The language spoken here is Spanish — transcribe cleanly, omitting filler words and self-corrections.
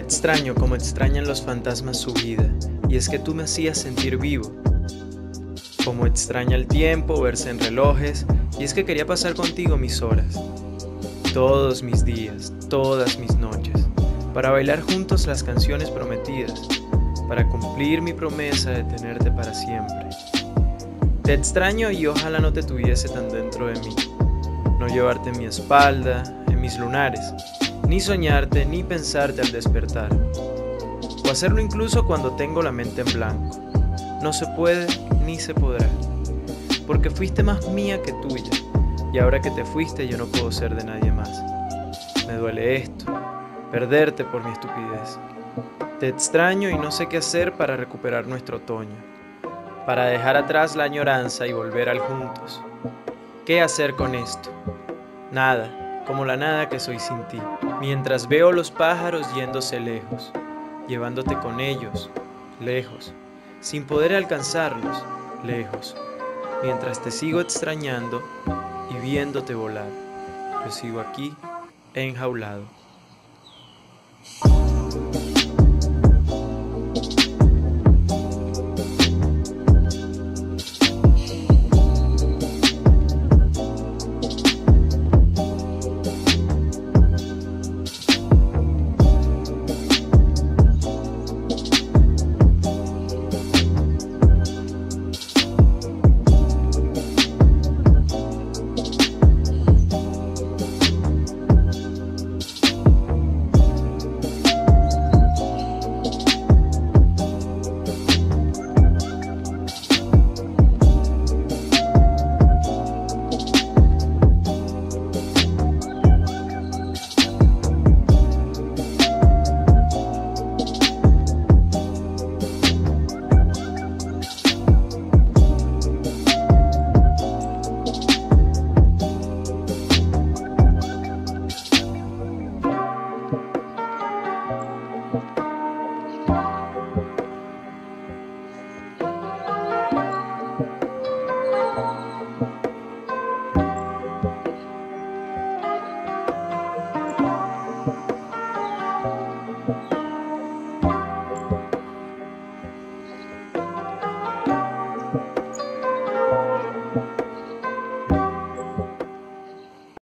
Te extraño como extrañan los fantasmas su vida, y es que tú me hacías sentir vivo. Como extraña el tiempo, verse en relojes, y es que quería pasar contigo mis horas, todos mis días, todas mis noches, para bailar juntos las canciones prometidas, para cumplir mi promesa de tenerte para siempre. Te extraño y ojalá no te tuviese tan dentro de mí, no llevarte en mi espalda, en mis lunares, ni soñarte, ni pensarte al despertar, o hacerlo incluso cuando tengo la mente en blanco. No se puede ni se podrá, porque fuiste más mía que tuya, y ahora que te fuiste yo no puedo ser de nadie más. Me duele esto, perderte por mi estupidez. Te extraño y no sé qué hacer para recuperar nuestro otoño, para dejar atrás la añoranza y volver al juntos. ¿Qué hacer con esto? Nada, como la nada que soy sin ti, mientras veo los pájaros yéndose lejos, llevándote con ellos, lejos, sin poder alcanzarlos, lejos, mientras te sigo extrañando y viéndote volar. Yo sigo aquí, enjaulado.